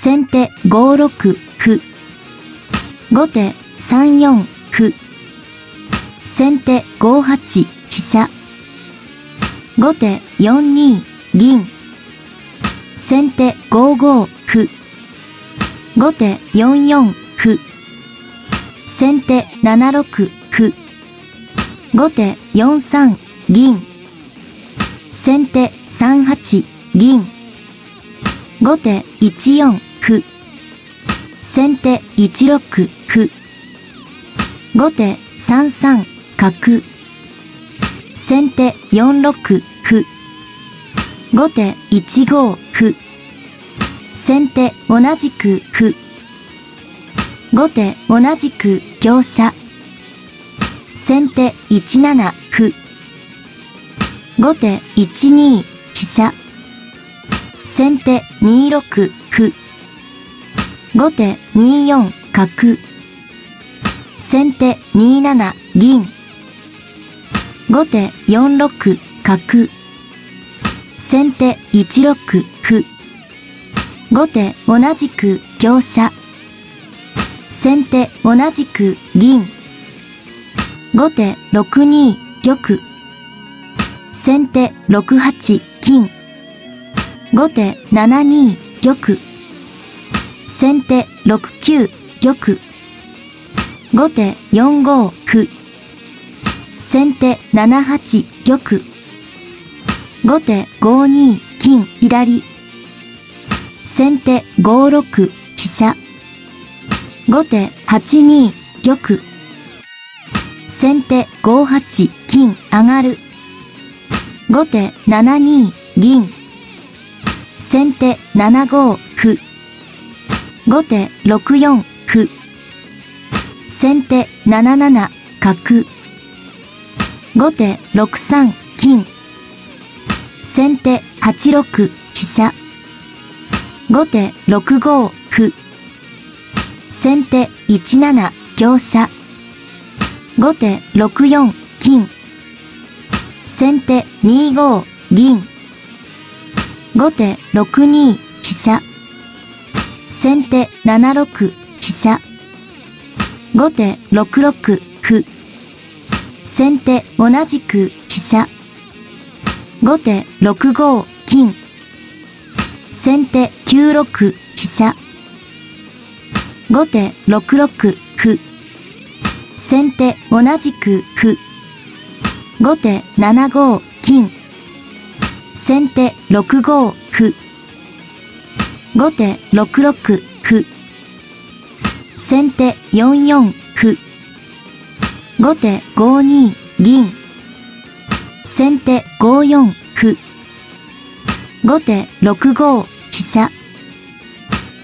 先手5六歩。後手3四歩。先手5八飛車。後手4二銀。先手5五歩。後手4四歩。先手7六歩。後手4三銀。先手3八銀。後手1四歩。先手1六歩。後手3三角。先手4六歩。後手1五歩。先手同じく歩。後手同じく香車。先手1七歩。後手1二飛車。先手2六歩。後手2四角。先手2七銀。後手4六角。先手1六歩。後手同じく香車。先手同じく銀。後手6二玉。先手6八金。後手7二玉。先手6九玉。後手4五歩。先手7八玉。後手5二金左。先手5六飛車。後手8二玉。先手5八金上がる。後手7二銀。先手7五歩。後手6四歩。先手7七角。後手6三金。先手8六飛車。後手6五歩。先手1七香車。後手6四金。先手2五銀。後手6二飛車。先手7六飛車。後手6六歩。先手同じく飛車。後手6五金。先手9六飛車。後手6六歩。先手同じく歩。後手7五金。先手6五歩。後手6六歩。先手4四歩。後手5二銀。先手5四歩。後手6五飛車。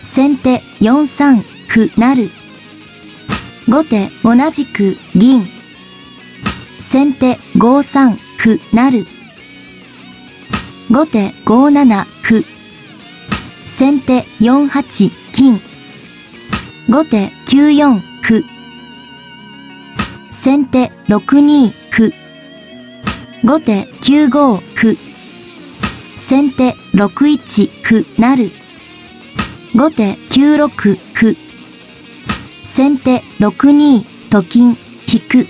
先手4三歩成。後手同じく銀。先手5三歩成。後手5七歩。先手4八金。後手9四歩。先手6二歩。後手9五歩。先手6一歩成。後手9六歩。先手6二と金引く。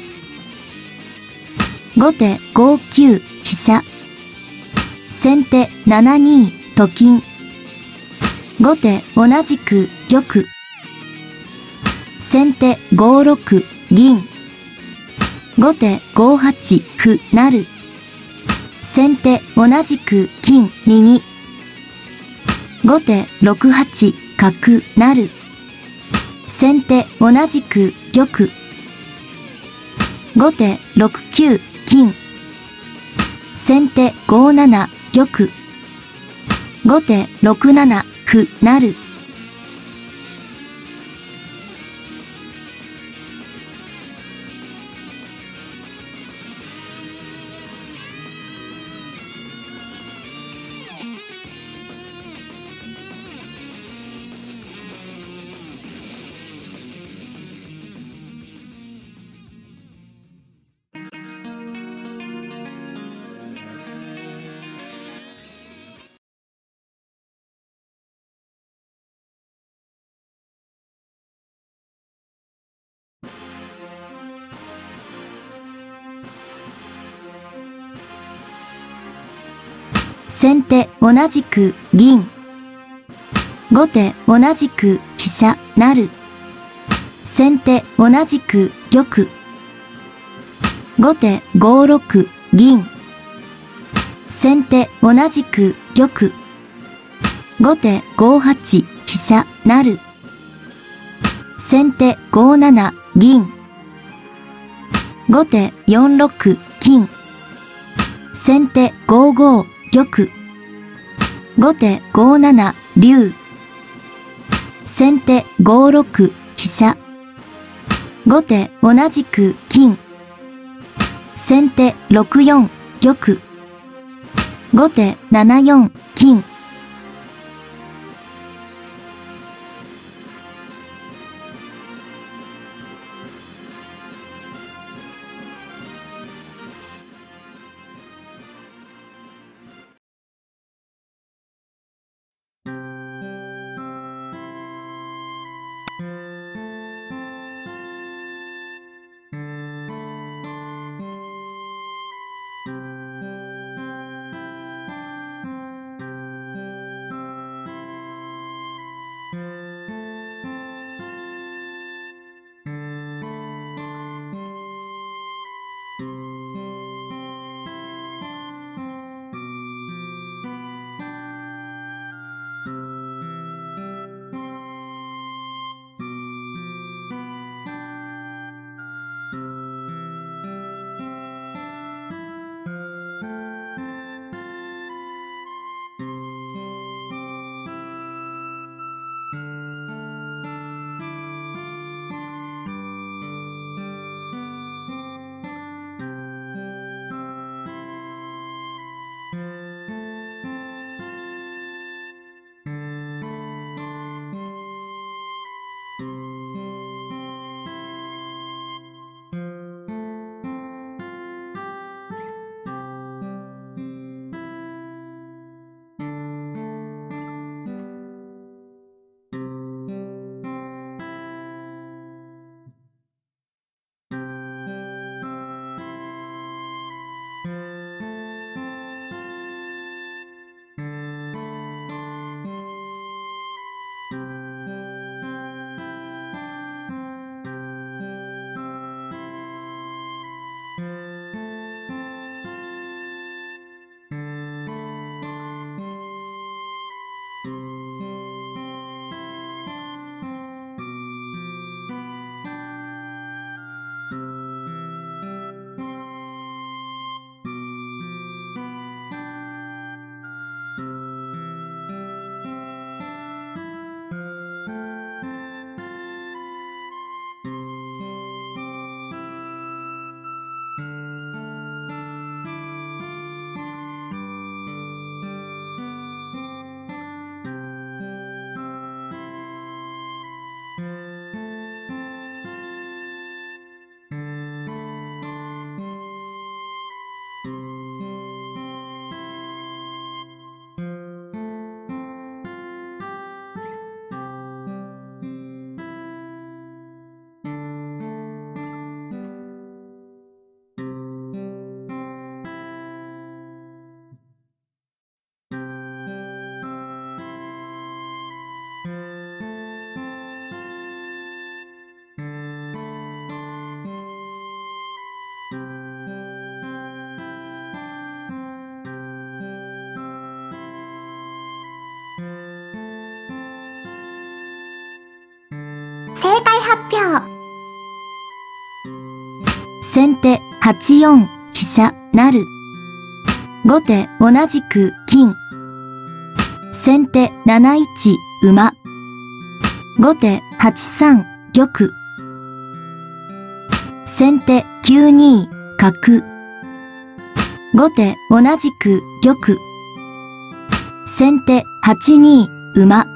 後手5九飛車。先手7二と金。後手同じく玉。先手5六銀。後手5八歩成。先手同じく金右。後手6八角成。先手同じく玉。後手6九金。先手5七玉。後手6七歩成。先手同じく銀。後手同じく飛車成。先手同じく玉。後手5六銀。先手同じく玉。後手5八飛車成。先手5七銀。後手4六金。先手5五玉。後手5七竜。先手5六飛車。後手同じく金。先手6四玉。後手7四金。発表。先手8四飛車成。後手同じく金。先手7一馬。後手8三玉。先手9二角。後手同じく玉。先手8二馬。